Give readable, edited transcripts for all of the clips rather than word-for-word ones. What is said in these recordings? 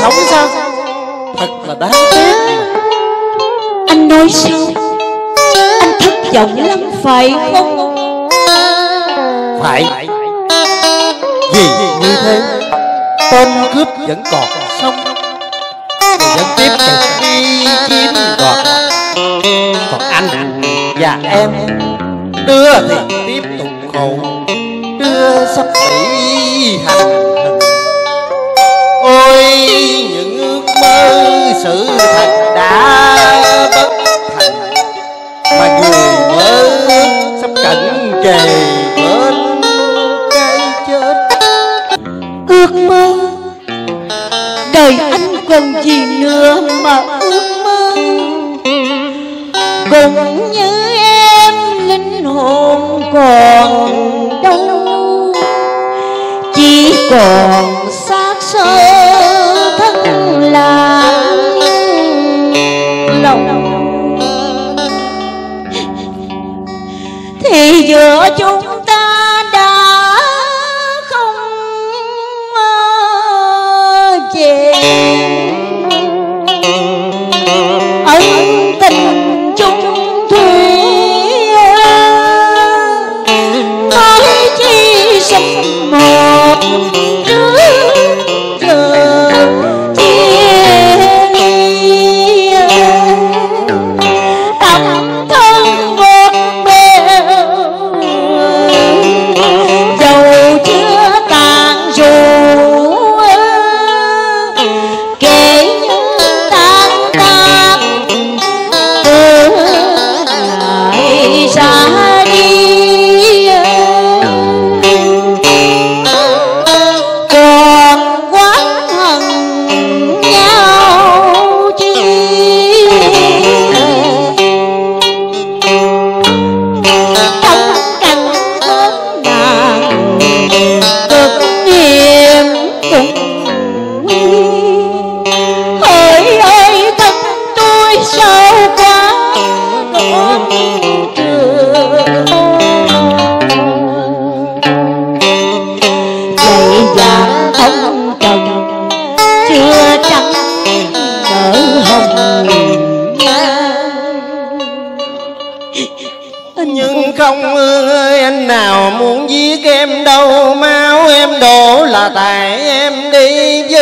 còn sống sao? Thật là đáng tiếc. Anh nói sao? Anh thất vọng lắm phải không? Phải. Vì như thế tên cướp vẫn còn sống, người vẫn tiếp tục đi kiếm gọt. Còn anh và em đưa thì tiếp tục khổ, đưa sắp bị hành. Ôi những ước mơ sự thật đã bất thành, mà người mơ sắp cận kề bên cái chết. Ước mơ đời anh còn gì nữa mà ước mơ, cũng như em linh hồn còn đâu, chỉ còn xác xơ thân làm lòng. Thì giữa chúng ta đã không về ân tình chung thủy, nói chi sắp một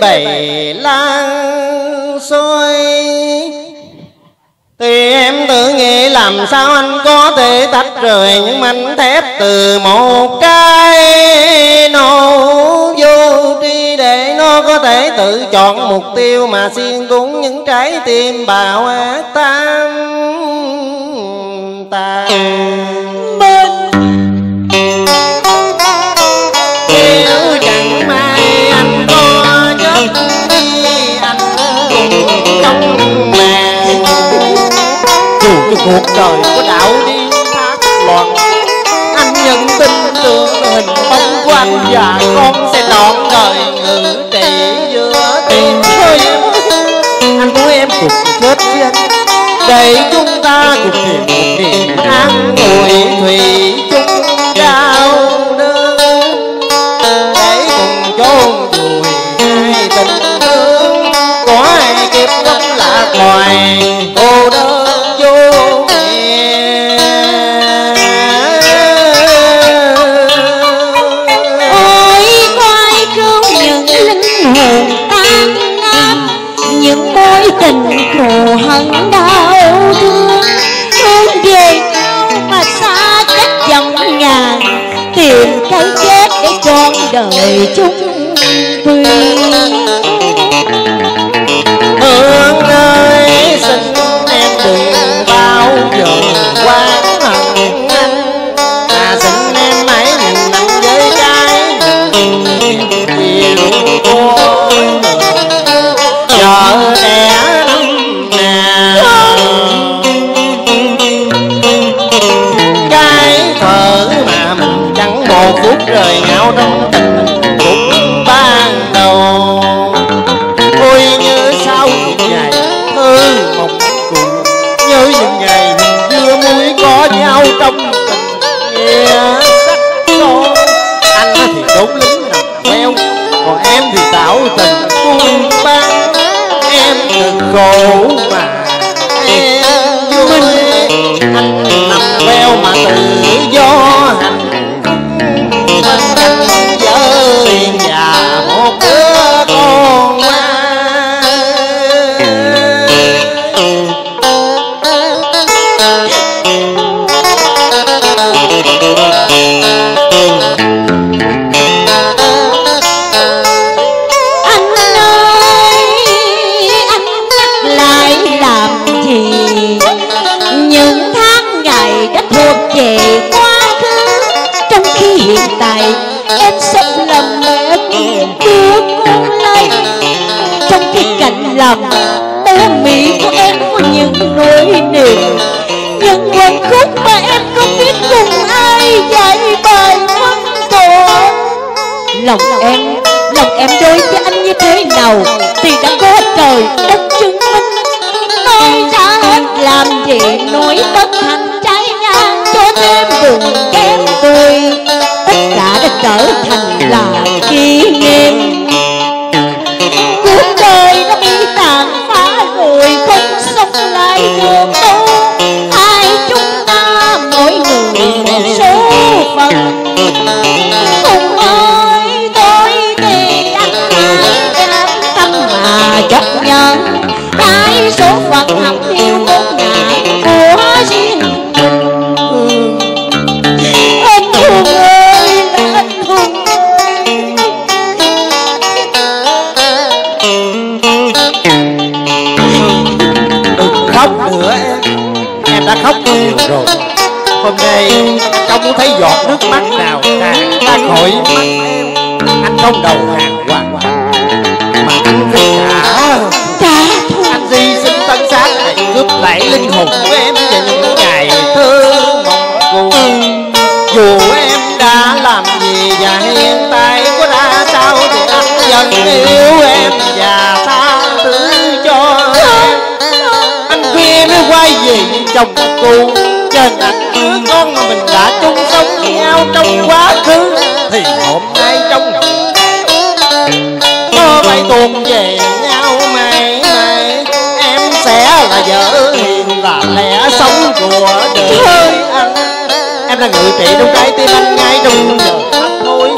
bầy lan xôi. Thì em tự nghĩ làm sao anh có thể tách rời những mảnh thép từ một cái nổ vô tri, để nó có thể tự chọn mục tiêu mà xuyên cúng những trái tim bạo ác tan tàn bên. Cuộc đời của đạo đi thác loạn, anh nhận tin tưởng hình bóng của anh và con sẽ trọn đời ngự trị giữa tim thôi. Anh muốn em cùng chết với anh, để chúng ta cùng tìm một niềm an ủi thủy chung đau đớn, để cùng chôn vùi hai tình thương có ai kịp lắm lạc loài cô đơn. Tình khổ hận đau thương hướng về nhau mà xa cách dòng ngàn, tìm cái chết để con đời chúng tôi. Hương ơi xin em đừng bao giờ quán hận anh, mà xin em hãy nhìn nắng với trái yêu tôi chờ em. Một phút rời nhau trong tình cũng ban đầu, ôi như sau những ngày thơ mộng cũ, như những ngày mình chưa muối có nhau trong tình nghe sắc son. Anh thì đúng lính nằm queo, còn em thì tạo tình cũng ban gỗ mà minh anh nằm theo mà tự do hành anh vợ tiền và một đứa con ma. Hiện tại em sống lầm mẹ đưa con lên, trong cái cảnh lòng bé mỹ của em có những nỗi niềm, những hạnh phúc mà em không biết cùng ai dạy bài phân tội. Lòng em đối với anh như thế nào thì đã có trời đất chứng minh. Nói ra hết làm gì nỗi bất hạnh trái ngang cho thêm buồn kém vui, đã trở thành là kỷ niệm. Cuộc đời nó bị tàn phá rồi không sống lại được đâu. Ai chúng ta mỗi người một số phận, không ai tôi thì anh ai an tâm mà chấp nhận cái số phận hầm yêu ngôn ngã của riêng mình. Anh thương đã khóc nhiều rồi, hôm nay không muốn thấy giọt nước mắt nào tràn ra khỏi mắt em. Anh không đầu hàng hoàn toàn mà anh phải trả. Anh hy sinh thân xác này cướp lại linh hồn của em về những ngày thơ mộng cùng. Dù em đã làm gì và hiện tại có ra sao thì anh vẫn yêu em và tha thứ cho em. Anh khuyên mới quay về chồng cô trên anh đứa con mà mình đã chung sống với nhau trong quá khứ thì hôm nay trong lòng có phải tuôn về nhau mãi mãi. Em sẽ là vợ hiền là lẽ sống của đời anh. Em đang ngự trị trong trái tim anh ngay trong giờ mắt thôi,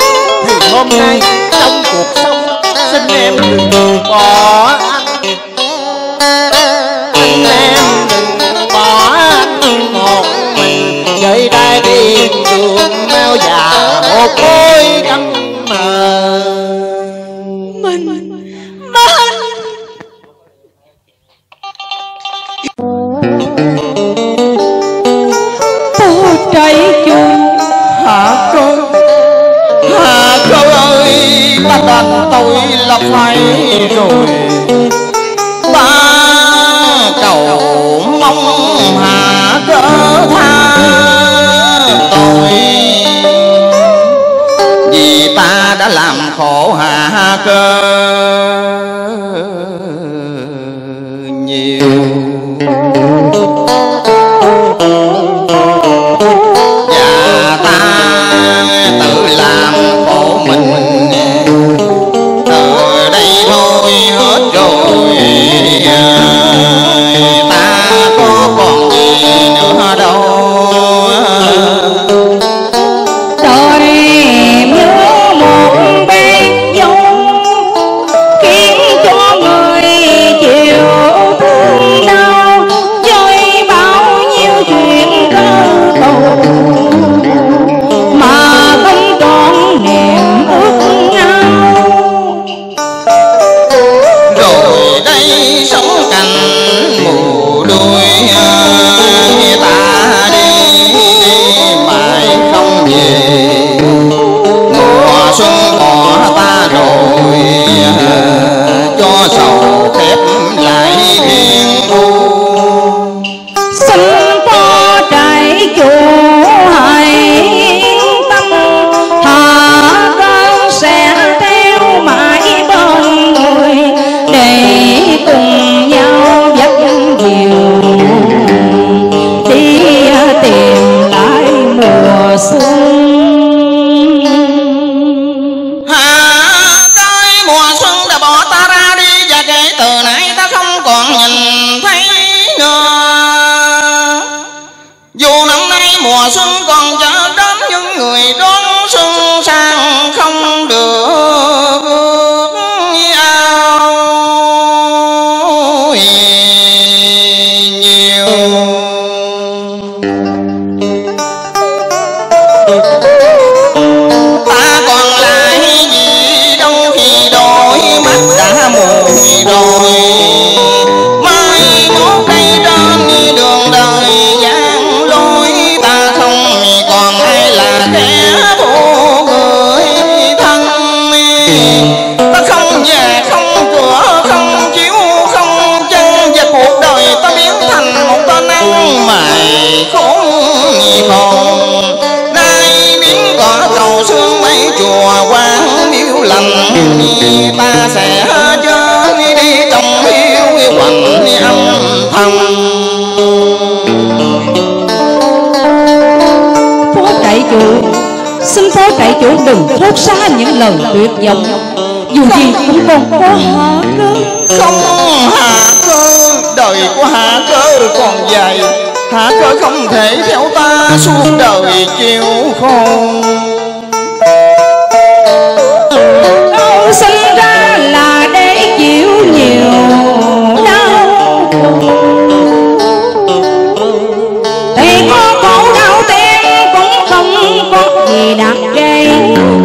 thì hôm nay trong cuộc sống xin em đừng bỏ anh. Em đừng bỏ anh một mình trời đai đi đường mau già một cối cắm mờ mình phố trái chung hả con. Hả con ơi, bắt đàn tôi là phải rồi ba cầu mong hạ cỡ tha tôi, vì ta đã làm khổ hạ cơ nhiều. Và ta tự làm khổ mình, từ đây thôi hết rồi ta có còn gì nữa đâu. Tôi nhớ một bên dung khiến cho người chịu thương đau, chơi bao nhiêu chuyện cơ cầu mà vẫn còn niềm ước nhau. Rồi đây sống cạnh mù đôi ơi, ta đi mãi không về. Mùa xuân của ta rồi cho sầu khép lại thiên thu. Xuân có trái chủ hãy tâm thả con sẽ theo mãi bên người để cùng nhau dắt dìu đi tìm lại mùa xuân. Hả, cái mùa xuân đã bỏ ta ra đi, và kể từ nãy ta không còn nhìn mùa xuân còn chờ đến những người đón xuân sang không được ao nhiều. Ta còn lại gì đâu khi đôi mắt đã mùi đôi. Ta sẽ chớ đi trong hiếu quạnh âm thầm. Phú Trại Chủ, xin Phú Trại Chủ đừng thốt xa những lời tuyệt vọng, dù gì cũng còn có Hạ Cơ. Không Hạ Cơ, đời của Hạ Cơ còn dài, Hạ Cơ không thể theo ta suốt đời chịu khổ. Sinh ra là để chịu nhiều đau, thì có khổ đau tiếng cũng không có gì đáng ghê.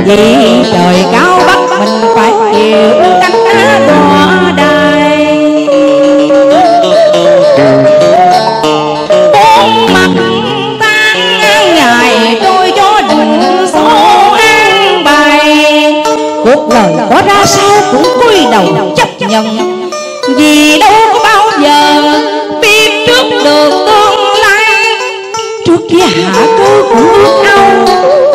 Vì trời cao bắt mình phải chịu cánh đá đọa đài, bốn mặt tan ngày tôi cho đừng số an bài. Cuộc đời có ra sao cũng cúi đầu chấp nhận, vì đâu có bao giờ biết trước được tương lai. Trước kia Hạ Cơ cũng ước ao